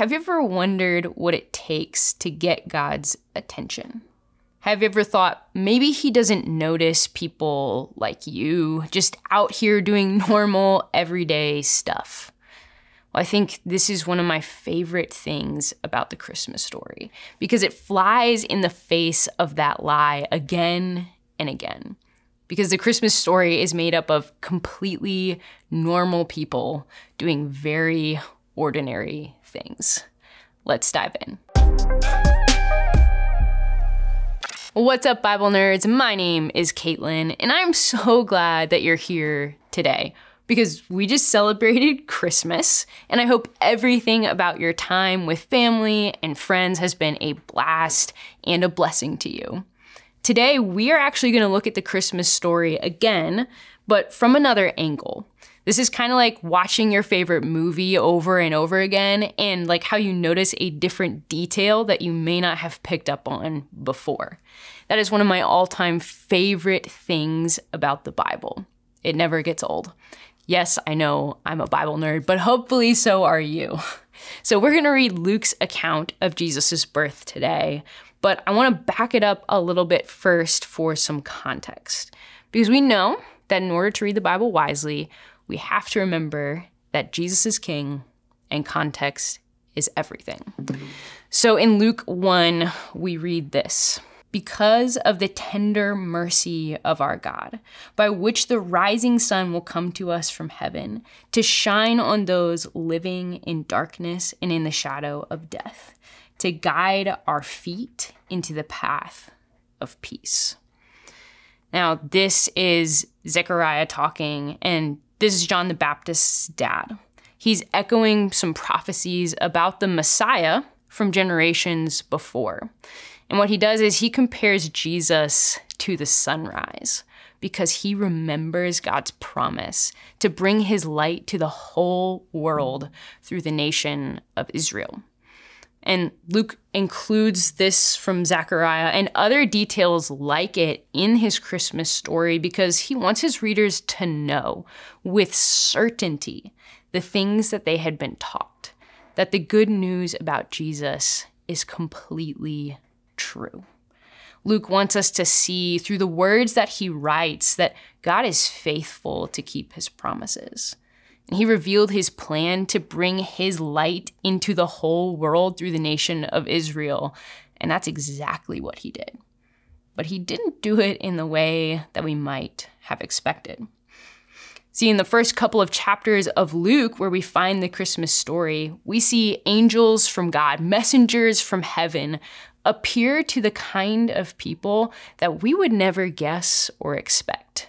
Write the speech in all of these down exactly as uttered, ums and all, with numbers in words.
Have you ever wondered what it takes to get God's attention? Have you ever thought maybe he doesn't notice people like you just out here doing normal everyday stuff? Well, I think this is one of my favorite things about the Christmas story because it flies in the face of that lie again and again. Because the Christmas story is made up of completely normal people doing very ordinary things. Let's dive in. What's up, Bible Nerds? My name is Caitlin, and I'm so glad that you're here today because we just celebrated Christmas, and I hope everything about your time with family and friends has been a blast and a blessing to you. Today, we are actually going to look at the Christmas story again, but from another angle. This is kind of like watching your favorite movie over and over again, and like how you notice a different detail that you may not have picked up on before. That is one of my all-time favorite things about the Bible. It never gets old. Yes, I know I'm a Bible nerd, but hopefully so are you. So we're going to read Luke's account of Jesus' birth today, but I want to back it up a little bit first for some context, because we know that in order to read the Bible wisely, we have to remember that Jesus is king and context is everything. So in Luke one, we read this. Because of the tender mercy of our God, by which the rising sun will come to us from heaven to shine on those living in darkness and in the shadow of death, to guide our feet into the path of peace. Now, this is Zechariah talking, and this is John the Baptist's dad. He's echoing some prophecies about the Messiah from generations before. And what he does is he compares Jesus to the sunrise because he remembers God's promise to bring his light to the whole world through the nation of Israel. And Luke includes this from Zechariah and other details like it in his Christmas story because he wants his readers to know with certainty the things that they had been taught, that the good news about Jesus is completely true. Luke wants us to see through the words that he writes that God is faithful to keep his promises. And he revealed his plan to bring his light into the whole world through the nation of Israel. And that's exactly what he did. But he didn't do it in the way that we might have expected. See, in the first couple of chapters of Luke, where we find the Christmas story, we see angels from God, messengers from heaven, appear to the kind of people that we would never guess or expect.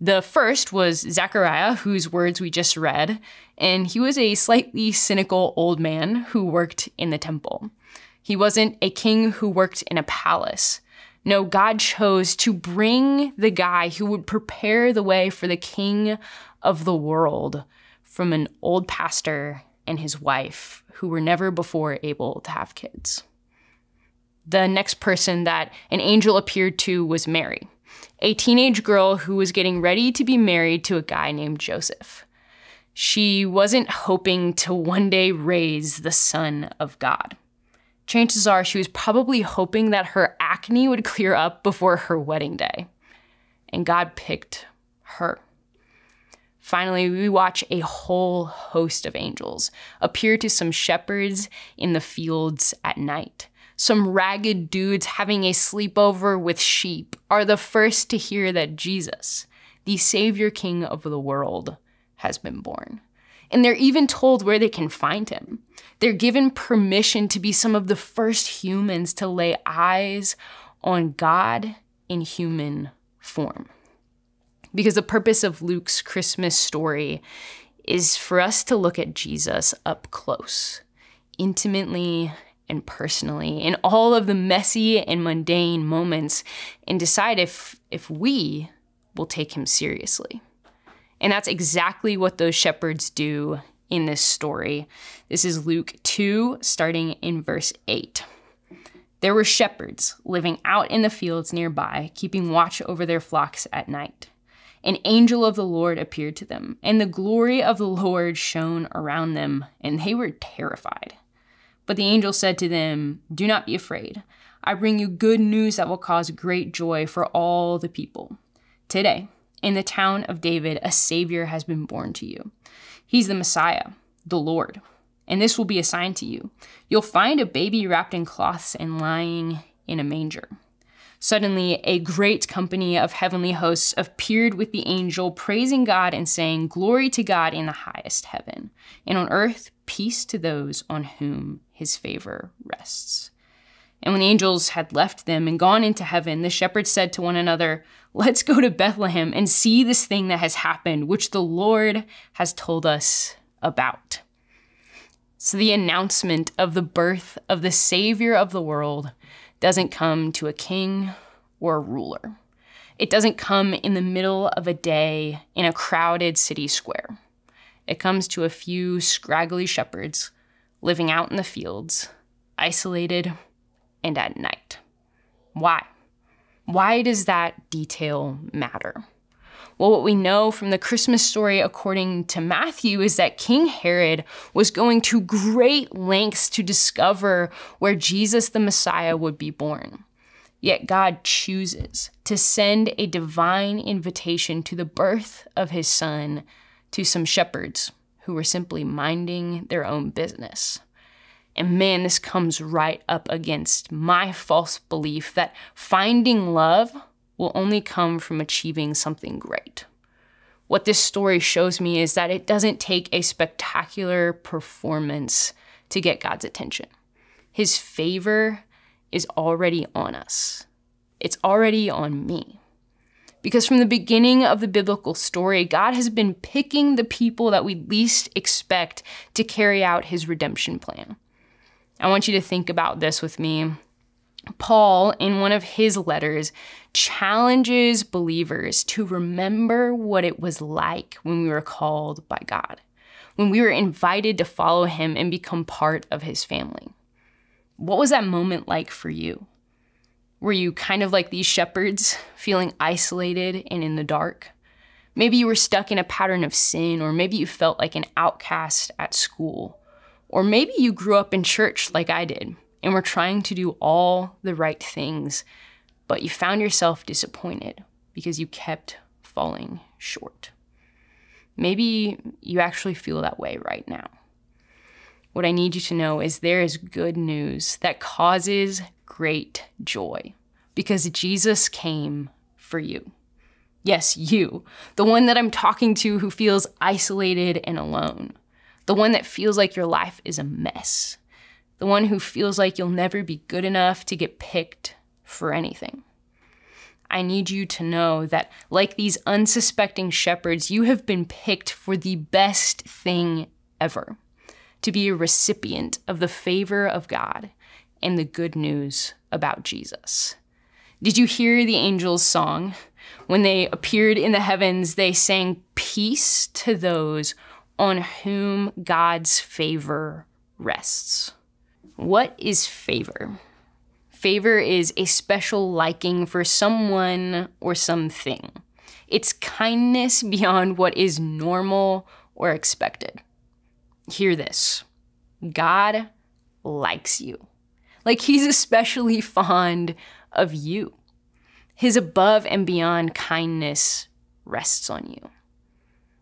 The first was Zechariah, whose words we just read, and he was a slightly cynical old man who worked in the temple. He wasn't a king who worked in a palace. No, God chose to bring the guy who would prepare the way for the king of the world from an old pastor and his wife who were never before able to have kids. The next person that an angel appeared to was Mary, a teenage girl who was getting ready to be married to a guy named Joseph. She wasn't hoping to one day raise the Son of God. Chances are she was probably hoping that her acne would clear up before her wedding day. And God picked her. Finally, we watch a whole host of angels appear to some shepherds in the fields at night. Some ragged dudes having a sleepover with sheep are the first to hear that Jesus, the Savior King of the world, has been born. And they're even told where they can find him. They're given permission to be some of the first humans to lay eyes on God in human form. Because the purpose of Luke's Christmas story is for us to look at Jesus up close, intimately, and personally in all of the messy and mundane moments and decide if, if we will take him seriously. And that's exactly what those shepherds do in this story. This is Luke two, starting in verse eight. There were shepherds living out in the fields nearby, keeping watch over their flocks at night. An angel of the Lord appeared to them, and the glory of the Lord shone around them, and they were terrified. But the angel said to them, "Do not be afraid. I bring you good news that will cause great joy for all the people. Today, in the town of David, a Savior has been born to you. He's the Messiah, the Lord. And this will be a sign to you. You'll find a baby wrapped in cloths and lying in a manger." Suddenly, a great company of heavenly hosts appeared with the angel, praising God and saying, "Glory to God in the highest heaven, and on earth, peace to those on whom his favor rests." And when the angels had left them and gone into heaven, the shepherds said to one another, "Let's go to Bethlehem and see this thing that has happened, which the Lord has told us about." So the announcement of the birth of the Savior of the world doesn't come to a king or a ruler. It doesn't come in the middle of a day in a crowded city square. It comes to a few scraggly shepherds living out in the fields, isolated and at night. Why? Why does that detail matter? Well, what we know from the Christmas story according to Matthew is that King Herod was going to great lengths to discover where Jesus the Messiah would be born. Yet God chooses to send a divine invitation to the birth of his son to some shepherds who were simply minding their own business. And man, this comes right up against my false belief that finding love will only come from achieving something great. What this story shows me is that it doesn't take a spectacular performance to get God's attention. His favor is already on us. It's already on me. Because from the beginning of the biblical story, God has been picking the people that we least expect to carry out his redemption plan. I want you to think about this with me. Paul, in one of his letters, challenges believers to remember what it was like when we were called by God, when we were invited to follow him and become part of his family. What was that moment like for you? Were you kind of like these shepherds, feeling isolated and in the dark? Maybe you were stuck in a pattern of sin, or maybe you felt like an outcast at school, or maybe you grew up in church like I did, and were trying to do all the right things, but you found yourself disappointed because you kept falling short. Maybe you actually feel that way right now. What I need you to know is there is good news that causes great joy, because Jesus came for you. Yes, you, the one that I'm talking to who feels isolated and alone, the one that feels like your life is a mess, the one who feels like you'll never be good enough to get picked for anything. I need you to know that, like these unsuspecting shepherds, you have been picked for the best thing ever, to be a recipient of the favor of God and the good news about Jesus. Did you hear the angels' song? When they appeared in the heavens, they sang, "Peace to those on whom God's favor rests." What is favor? Favor is a special liking for someone or something. It's kindness beyond what is normal or expected. Hear this. God likes you. Like, he's especially fond of you. His above and beyond kindness rests on you.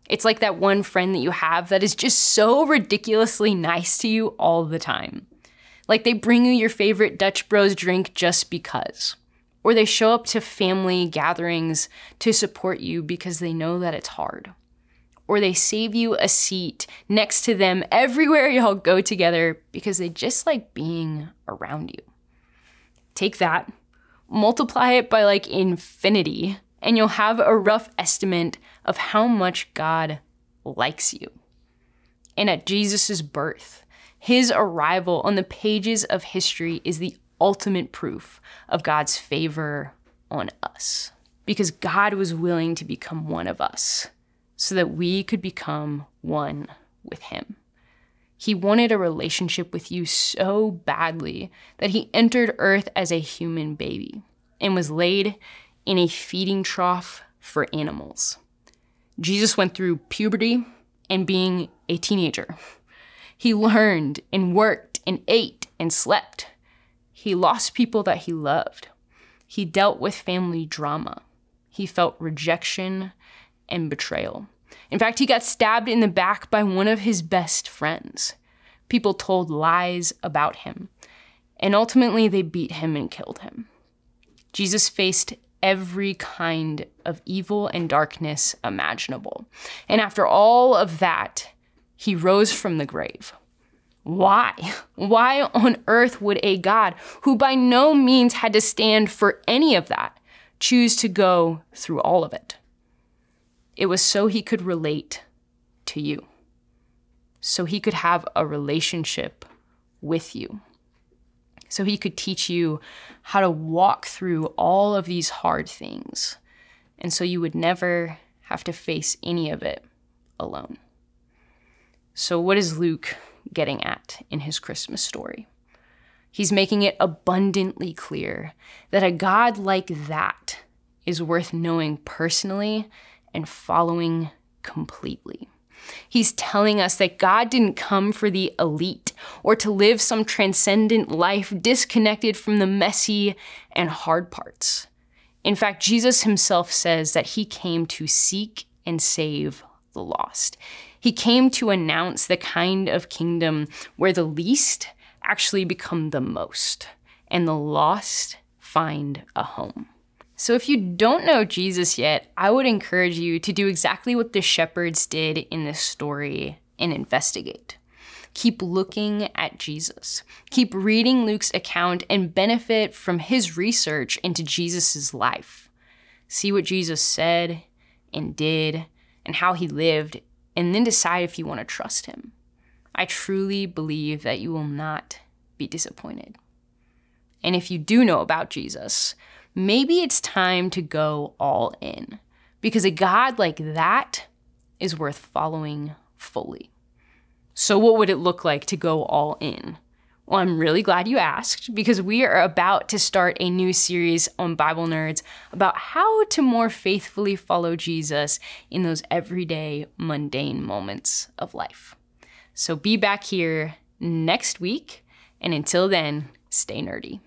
It's like that one friend that you have that is just so ridiculously nice to you all the time. Like, they bring you your favorite Dutch Bros drink just because. Or they show up to family gatherings to support you because they know that it's hard. Or they save you a seat next to them everywhere y'all go together because they just like being around you. Take that, multiply it by like infinity, and you'll have a rough estimate of how much God likes you. And at Jesus' birth, his arrival on the pages of history is the ultimate proof of God's favor on us, because God was willing to become one of us so that we could become one with him. He wanted a relationship with you so badly that he entered earth as a human baby and was laid in a feeding trough for animals. Jesus went through puberty and being a teenager. He learned and worked and ate and slept. He lost people that he loved. He dealt with family drama. He felt rejection and betrayal. In fact, he got stabbed in the back by one of his best friends. People told lies about him, and ultimately they beat him and killed him. Jesus faced every kind of evil and darkness imaginable. And after all of that, he rose from the grave. Why? Why on earth would a God who by no means had to stand for any of that choose to go through all of it? It was so he could relate to you, so he could have a relationship with you, so he could teach you how to walk through all of these hard things, and so you would never have to face any of it alone. So what is Luke getting at in his Christmas story? He's making it abundantly clear that a God like that is worth knowing personally and following completely. He's telling us that God didn't come for the elite or to live some transcendent life disconnected from the messy and hard parts. In fact, Jesus himself says that he came to seek and save the lost. He came to announce the kind of kingdom where the least actually become the most and the lost find a home. So if you don't know Jesus yet, I would encourage you to do exactly what the shepherds did in this story and investigate. Keep looking at Jesus. Keep reading Luke's account and benefit from his research into Jesus's life. See what Jesus said and did and how he lived, and then decide if you want to trust him. I truly believe that you will not be disappointed. And if you do know about Jesus, maybe it's time to go all in, because a God like that is worth following fully. So what would it look like to go all in? Well, I'm really glad you asked, because we are about to start a new series on Bible Nerds about how to more faithfully follow Jesus in those everyday, mundane moments of life. So be back here next week, and until then, stay nerdy.